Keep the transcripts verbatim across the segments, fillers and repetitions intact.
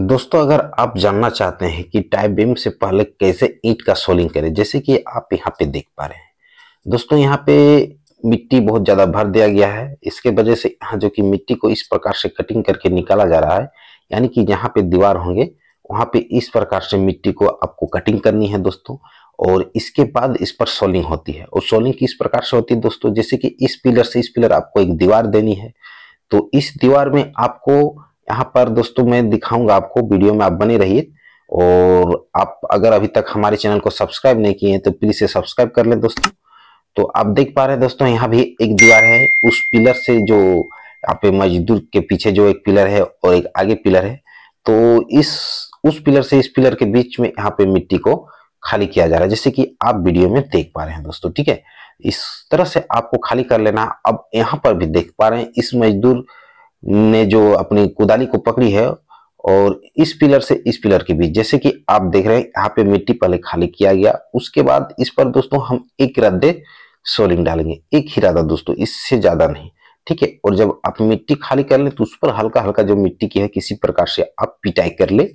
दोस्तों अगर आप जानना चाहते हैं कि टाईबीम से पहले कैसे ईंट का सोलिंग करें, जैसे कि आप यहाँ पे देख पा रहे हैं दोस्तों, यहाँ पे मिट्टी बहुत ज़्यादा भर दिया गया है। इसके वजह से यहाँ जो कि मिट्टी को इस प्रकार से कटिंग करके निकाला जा रहा है, यानी कि जहाँ पे दीवार होंगे वहाँ पे इस प्रकार से मिट्टी को आपको कटिंग करनी है दोस्तों। और इसके बाद इस पर सोलिंग होती है, और सोलिंग किस प्रकार से होती है दोस्तों, जैसे कि इस पिलर से इस पिलर आपको एक दीवार देनी है। तो इस दीवार में आपको यहाँ पर दोस्तों मैं दिखाऊंगा, आपको वीडियो में आप बने रहिए। और आप अगर अभी तक हमारे चैनल को सब्सक्राइब नहीं किए हैं तो प्लीज से सब्सक्राइब कर लें दोस्तों। तो आप देख पा रहे हैं दोस्तों, यहाँ भी एक दीवार है। उस पिलर से जो यहाँ पे मजदूर के पीछे जो एक पिलर है और एक आगे पिलर है, तो इस उस पिलर से इस पिलर के बीच में यहाँ पे मिट्टी को खाली किया जा रहा है, जैसे कि आप वीडियो में देख पा रहे हैं दोस्तों। ठीक है, इस तरह से आपको खाली कर लेना। अब यहाँ पर भी देख पा रहे हैं इस मजदूर ने जो अपनी कुदाली को पकड़ी है, और इस पिलर से इस पिलर के बीच जैसे कि आप देख रहे हैं यहाँ पे मिट्टी पहले खाली किया गया। उसके बाद इस पर दोस्तों हम एक रद्दे सोलिंग डालेंगे, एक ही रद्दा दोस्तों, इससे ज्यादा नहीं। ठीक है, और जब आप मिट्टी खाली कर लें तो उस पर हल्का हल्का जो मिट्टी की है किसी प्रकार से आप पिटाई कर ले,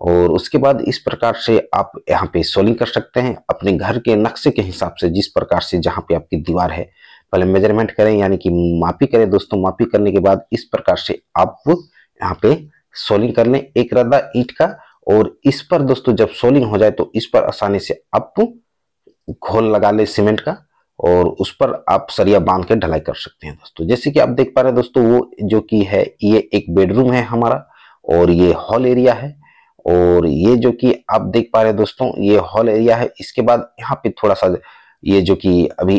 और उसके बाद इस प्रकार से आप यहाँ पे सोलिंग कर सकते हैं अपने घर के नक्शे के हिसाब से, जिस प्रकार से जहाँ पे आपकी दीवार है पहले मेजरमेंट करें, यानी कि मापी करें दोस्तों। मापी करने के बाद इस प्रकार से आप यहाँ पे सोलिंग कर लें एक रद्दा ईंट का, और इस पर दोस्तों जब सोलिंग हो जाए तो इस पर आसानी से आप घोल लगा लें सीमेंट का, और उस पर आप सरिया बांध के ढलाई कर सकते हैं दोस्तों। जैसे कि आप देख पा रहे हैं दोस्तों, वो जो कि है ये एक बेडरूम है हमारा, और ये हॉल एरिया है, और ये जो कि आप देख पा रहे हैं दोस्तों ये हॉल एरिया है। इसके बाद यहाँ पे थोड़ा सा ये जो कि अभी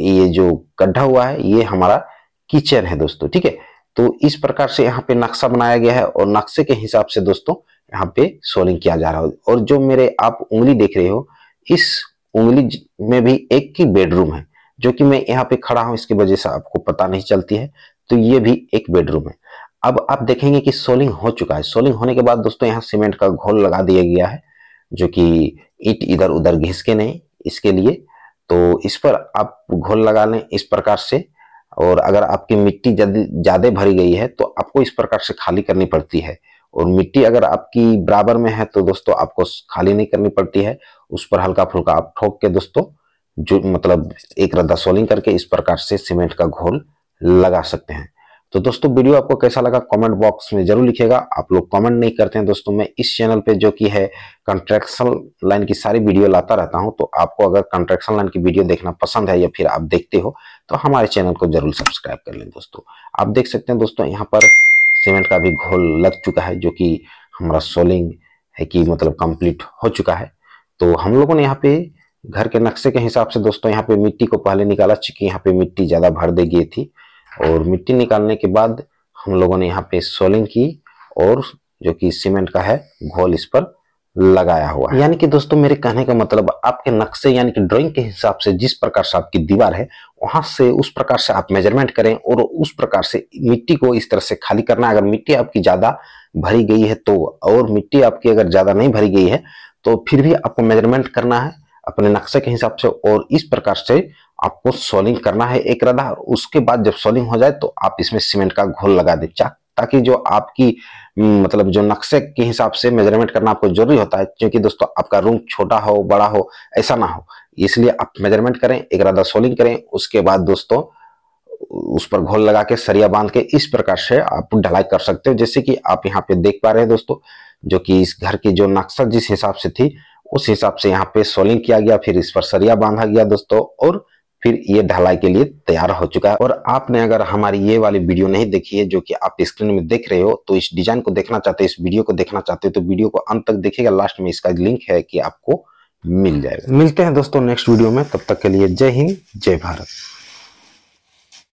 ये जो गड्ढा हुआ है ये हमारा किचन है दोस्तों। ठीक है, तो इस प्रकार से यहाँ पे नक्शा बनाया गया है, और नक्शे के हिसाब से दोस्तों यहाँ पे सोलिंग किया जा रहा है। और जो मेरे आप उंगली देख रहे हो, इस उंगली में भी एक की बेडरूम है, जो कि मैं यहाँ पे खड़ा हूँ इसकी वजह से आपको पता नहीं चलती है, तो ये भी एक बेडरूम है। अब आप देखेंगे कि सोलिंग हो चुका है। सोलिंग होने के बाद दोस्तों यहाँ सीमेंट का घोल लगा दिया गया है, जो कि ईंट इधर उधर घिसके नहीं, इसके लिए। तो इस पर आप घोल लगा लें इस प्रकार से, और अगर आपकी मिट्टी ज़्यादा भरी गई है तो आपको इस प्रकार से खाली करनी पड़ती है, और मिट्टी अगर आपकी बराबर में है तो दोस्तों आपको खाली नहीं करनी पड़ती है। उस पर हल्का फुल्का आप ठोक के दोस्तों जो मतलब एक रद्दा सोलिंग करके इस प्रकार से सीमेंट का घोल लगा सकते हैं। तो दोस्तों वीडियो आपको कैसा लगा कमेंट बॉक्स में जरूर लिखिएगा। आप लोग कमेंट नहीं करते हैं दोस्तों, मैं इस चैनल पे जो कि है कंस्ट्रक्शन लाइन की सारी वीडियो लाता रहता हूं। तो आपको अगर कंस्ट्रक्शन लाइन की वीडियो देखना पसंद है या फिर आप देखते हो तो हमारे चैनल को जरूर सब्सक्राइब कर लें दोस्तों। आप देख सकते हैं दोस्तों यहाँ पर सीमेंट का भी घोल लग चुका है, जो कि हमारा सोलिंग है कि मतलब कंप्लीट हो चुका है। तो हम लोगों ने यहाँ पे घर के नक्शे के हिसाब से दोस्तों यहाँ पे मिट्टी को पहले निकाला, चूंकि यहाँ पे मिट्टी ज़्यादा भर दी गई थी, और मिट्टी निकालने के बाद हम लोगों ने यहाँ पे सोलिंग की, और जो कि सीमेंट का है घोल इस पर लगाया हुआ है। यानी कि दोस्तों मेरे कहने का मतलब आपके नक्शे यानी कि ड्राइंग के हिसाब से जिस प्रकार से आपकी दीवार है वहां से उस प्रकार से आप मेजरमेंट करें, और उस प्रकार से मिट्टी को इस तरह से खाली करना। अगर मिट्टी आपकी ज़्यादा भरी गई है तो, और मिट्टी आपकी अगर ज़्यादा नहीं भरी गई है तो फिर भी आपको मेजरमेंट करना है अपने नक्शे के हिसाब से, और इस प्रकार से आपको सोलिंग करना है एक रद्दा। उसके बाद जब सोलिंग हो जाए तो आप इसमें सीमेंट का घोल लगा दें, ताकि जो आपकी मतलब जो नक्शे के हिसाब से मेजरमेंट करना आपको जरूरी होता है, क्योंकि दोस्तों आपका रूम छोटा हो बड़ा हो ऐसा ना हो, इसलिए आप मेजरमेंट करें एक रद्दा सोलिंग करें। उसके बाद दोस्तों उस पर घोल लगा के सरिया बांध के इस प्रकार से आप ढलाई कर सकते हो, जैसे कि आप यहाँ पे देख पा रहे हैं दोस्तों, जो कि इस घर की जो नक्शा जिस हिसाब से थी उस हिसाब से यहाँ पे सोलिंग किया गया, फिर इस पर सरिया बांधा गया दोस्तों, और फिर ये ढलाई के लिए तैयार हो चुका है। और आपने अगर हमारी ये वाली वीडियो नहीं देखी है जो कि आप स्क्रीन में देख रहे हो, तो इस डिजाइन को देखना चाहते हो, इस वीडियो को देखना चाहते हो तो वीडियो को अंत तक देखिएगा, लास्ट में इसका लिंक है कि आपको मिल जाएगा। मिलते हैं दोस्तों नेक्स्ट वीडियो में, तब तक के लिए जय हिंद जय भारत।